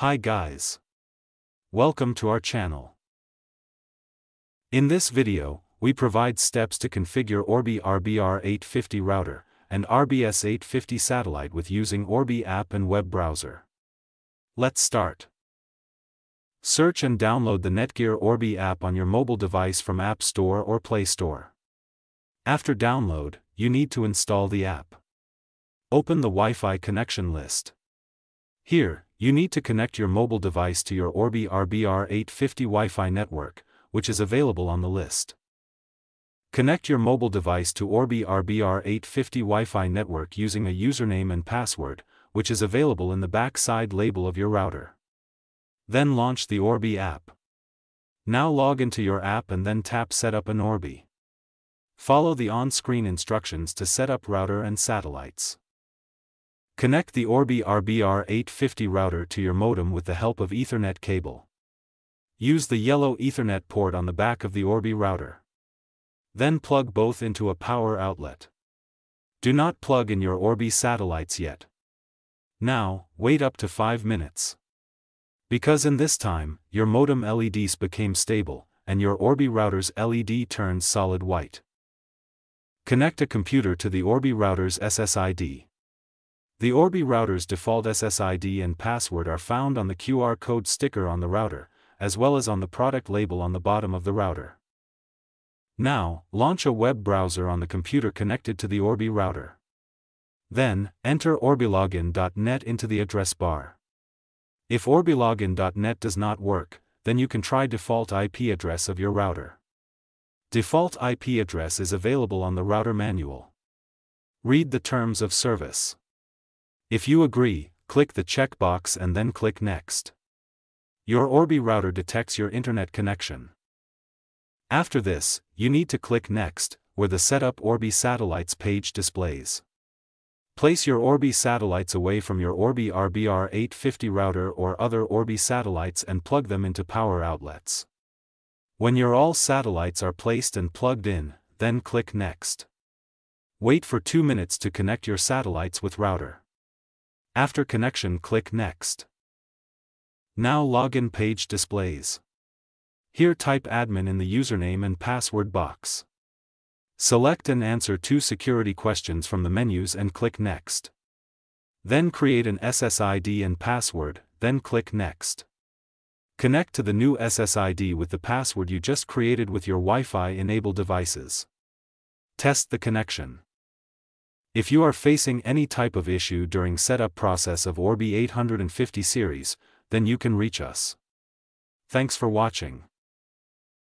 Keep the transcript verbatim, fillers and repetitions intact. Hi guys. Welcome to our channel. In this video, we provide steps to configure Orbi R B R eight fifty router and R B S eight fifty satellite with using Orbi app and web browser. Let's start. Search and download the Netgear Orbi app on your mobile device from App Store or Play Store. After download, you need to install the app. Open the Wi-Fi connection list. Here, you need to connect your mobile device to your Orbi R B R eight fifty Wi-Fi network, which is available on the list. Connect your mobile device to Orbi R B R eight fifty Wi-Fi network using a username and password, which is available in the back side label of your router. Then launch the Orbi app. Now log into your app and then tap Set up an Orbi. Follow the on-screen instructions to set up router and satellites. Connect the Orbi R B R eight fifty router to your modem with the help of Ethernet cable. Use the yellow Ethernet port on the back of the Orbi router. Then plug both into a power outlet. Do not plug in your Orbi satellites yet. Now, wait up to five minutes. Because in this time, your modem L E Ds became stable, and your Orbi router's L E D turned solid white. Connect a computer to the Orbi router's S S I D. The Orbi router's default S S I D and password are found on the Q R code sticker on the router, as well as on the product label on the bottom of the router. Now, launch a web browser on the computer connected to the Orbi router. Then, enter orbilogin dot net into the address bar. If orbilogin dot net does not work, then you can try default I P address of your router. Default I P address is available on the router manual. Read the terms of service. If you agree, click the checkbox and then click Next. Your Orbi router detects your internet connection. After this, you need to click Next, where the Setup Orbi Satellites page displays. Place your Orbi satellites away from your Orbi R B R eight fifty router or other Orbi satellites and plug them into power outlets. When your all satellites are placed and plugged in, then click Next. Wait for two minutes to connect your satellites with router. After connection, click Next. Now login page displays. Here type admin in the username and password box. Select and answer two security questions from the menus and click Next. Then create an S S I D and password, then click Next. Connect to the new S S I D with the password you just created with your Wi-Fi enabled devices. Test the connection. If you are facing any type of issue during setup process of Orbi eight fifty series, then you can reach us. Thanks for watching.